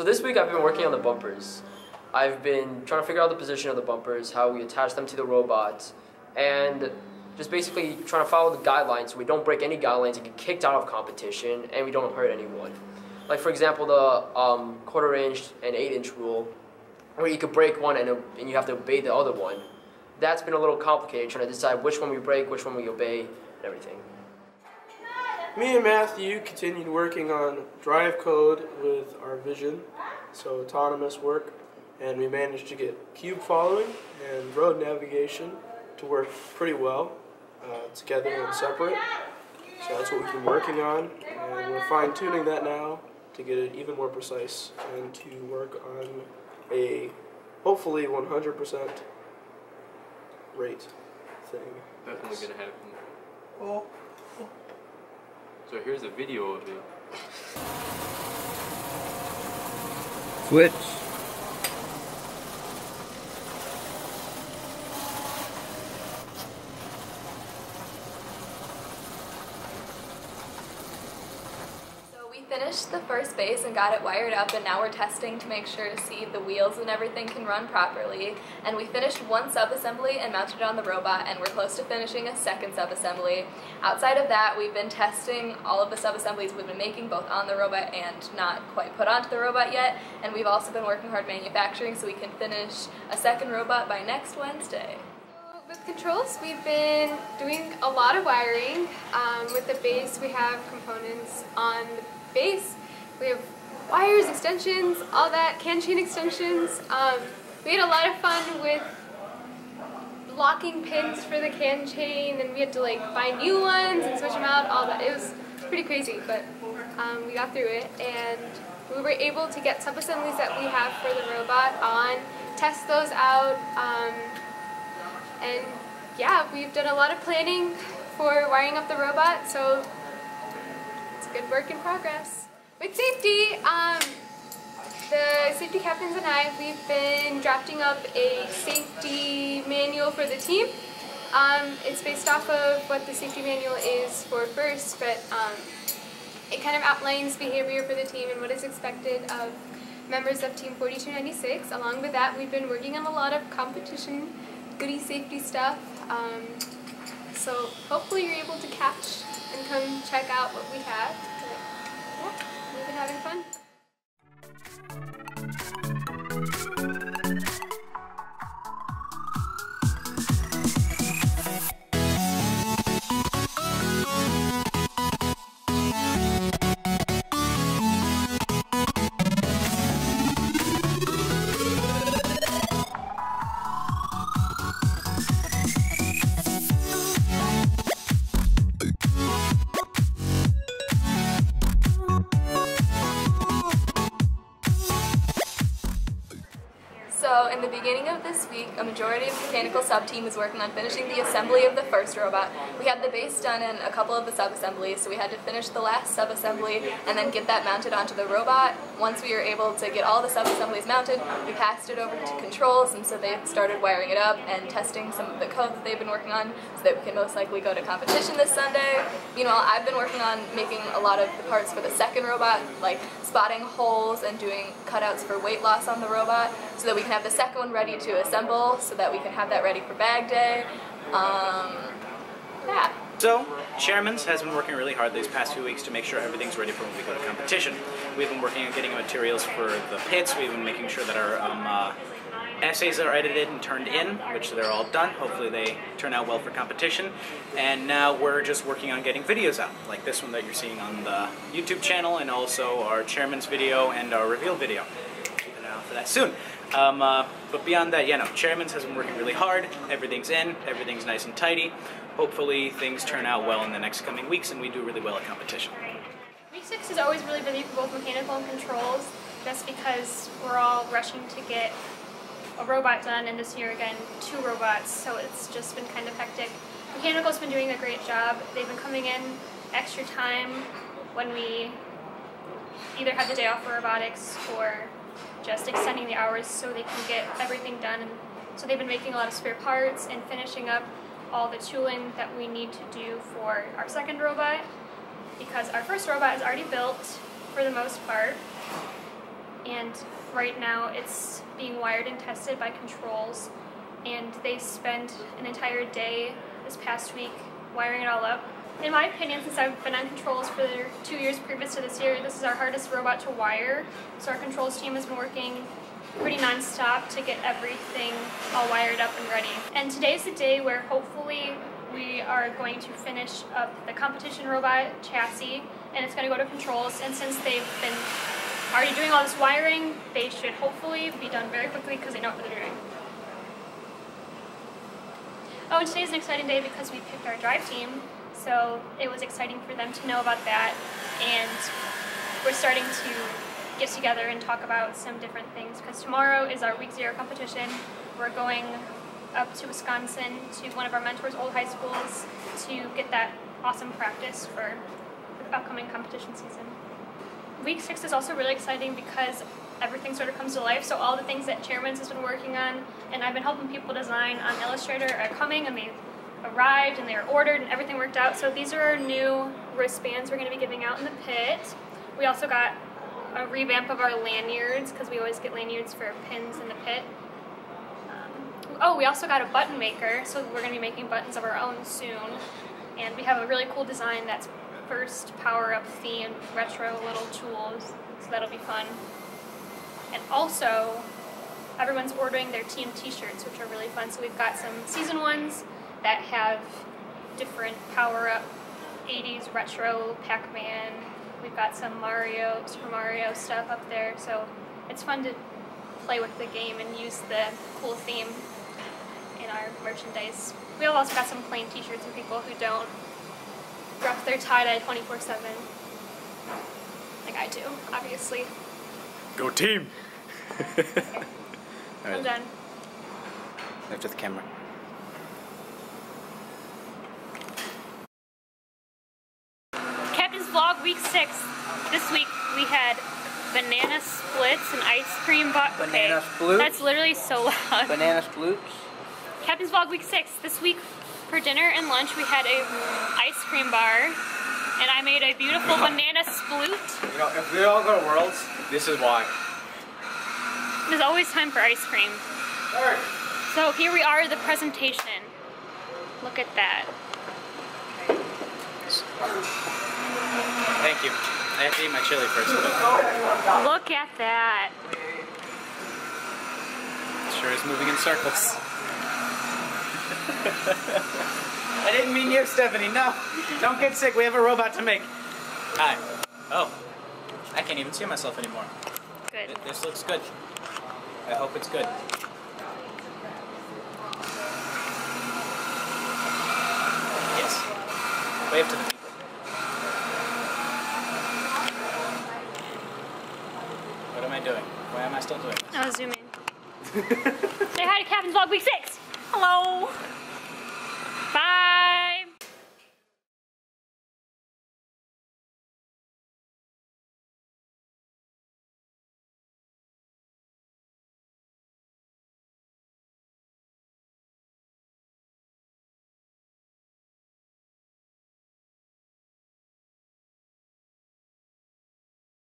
So this week I've been working on the bumpers. I've been trying to figure out the position of the bumpers, how we attach them to the robot, and just basically trying to follow the guidelines so we don't break any guidelines and get kicked out of competition and we don't hurt anyone. Like for example, the quarter-inch and 8-inch rule, where you could break one and you have to obey the other one. That's been a little complicated, trying to decide which one we break, which one we obey, and everything. Me and Matthew continued working on drive code with our vision, so autonomous work, and we managed to get cube following and road navigation to work pretty well together and separate. So that's what we've been working on, and we're fine-tuning that now to get it even more precise and to work on a hopefully 100% rate thing. Definitely gonna happen. Oh. So here's a video of it. Switch. So we finished the first base and got it wired up, and now we're testing to make sure to see the wheels and everything can run properly. And we finished one sub-assembly and mounted it on the robot, and we're close to finishing a second sub-assembly. Outside of that, we've been testing all of the sub-assemblies we've been making, both on the robot and not quite put onto the robot yet, and we've also been working hard manufacturing so we can finish a second robot by next Wednesday. With controls, we've been doing a lot of wiring. With the base, we have components on the base. We have wires, extensions, all that, can chain extensions. We had a lot of fun with locking pins for the can chain, and we had to like find new ones and switch them out, all that. It was pretty crazy, but we got through it, and we were able to get sub-assemblies that we have for the robot on, test those out, and yeah, we've done a lot of planning for wiring up the robot, so it's good work in progress. With safety, the safety captains and I, we've been drafting up a safety manual for the team. It's based off of what the safety manual is for FIRST, but it kind of outlines behavior for the team and what is expected of members of Team 4296. Along with that, we've been working on a lot of competition goodie safety stuff. So hopefully you're able to catch and come check out what we have. But, yeah, we've been having fun. So in the beginning of this week, a majority of the mechanical sub-team is working on finishing the assembly of the first robot. We had the base done and a couple of the sub-assemblies, so we had to finish the last sub-assembly and then get that mounted onto the robot. Once we were able to get all the sub-assemblies mounted, we passed it over to controls, and so they started wiring it up and testing some of the code that they've been working on so that we can most likely go to competition this Sunday. Meanwhile, I've been working on making a lot of the parts for the second robot, like spotting holes and doing cutouts for weight loss on the robot so that we can have the second one ready to assemble, so that we can have that ready for bag day. Yeah. So, Chairman's has been working really hard these past few weeks to make sure everything's ready for when we go to competition. We've been working on getting materials for the pits. We've been making sure that our essays are edited and turned in, which they're all done. Hopefully they turn out well for competition. And now we're just working on getting videos out, like this one that you're seeing on the YouTube channel, and also our Chairman's video and our reveal video. Keep an eye out for that soon. But beyond that, yeah, no, Chairman's has been working really hard. Everything's in, everything's nice and tidy. Hopefully things turn out well in the next coming weeks and we do really well at competition. Week 6 has always really busy for both mechanical and controls. That's because we're all rushing to get a robot done, and this year again, 2 robots, so it's just been kind of hectic. Mechanical's been doing a great job. They've been coming in extra time when we either have the day off for robotics or just extending the hours so they can get everything done. So they've been making a lot of spare parts and finishing up all the tooling that we need to do for our second robot, because our first robot is already built for the most part. and right now it's being wired and tested by controls, and they spent an entire day this past week wiring it all up. In my opinion, since I've been on controls for the 2 years previous to this year, this is our hardest robot to wire, so our controls team has been working pretty non-stop to get everything all wired up and ready. And today's the day where hopefully we are going to finish up the competition robot chassis, and it's going to go to controls, and since they've been already doing all this wiring, they should hopefully be done very quickly because they know what they're doing. Oh, and today's an exciting day because we picked our drive team, so it was exciting for them to know about that, and we're starting to get together and talk about some different things because tomorrow is our week 0 competition. We're going up to Wisconsin to one of our mentors' old high schools to get that awesome practice for the upcoming competition season. Week 6 is also really exciting because everything sort of comes to life, so all the things that Chairman's has been working on and I've been helping people design on Illustrator are coming, and they've arrived and they were ordered and everything worked out. So these are our new wristbands we're going to be giving out in the pit. We also got a revamp of our lanyards because we always get lanyards for pins in the pit. Oh, we also got a button maker, so we're going to be making buttons of our own soon. And we have a really cool design that's First Power Up themed, retro little tools, so that'll be fun. And also, everyone's ordering their team t-shirts, which are really fun. So we've got some season ones that have different power-up 80s retro Pac-Man. We've got some Mario, Super Mario stuff up there, so it's fun to play with the game and use the cool theme in our merchandise. We've also got some plain t-shirts for people who don't rough their tie-dye 24/7, like I do, obviously. Go team! Okay. All right. I'm done. After the camera. Vlog week 6. This week we had banana splits and ice cream bucket. Banana sploots. That's literally so loud. Banana sploots. Captain's Vlog week 6. This week for dinner and lunch we had a ice cream bar, and I made a beautiful banana sploot. You know, if we all go to Worlds, this is why. There's always time for ice cream. Sure. So here we are, the presentation. Look at that. Thank you. I have to eat my chili first. Look at that. Sure is moving in circles. I didn't mean you, Stephanie. No. Don't get sick. We have a robot to make. Hi. Oh. I can't even see myself anymore. Good. This looks good. I hope it's good. Yes. Wave to the people. What am I doing? Why am I still doing this? I'll zoom in. Say hi to Captain's Vlog Week 6! Hello! Bye!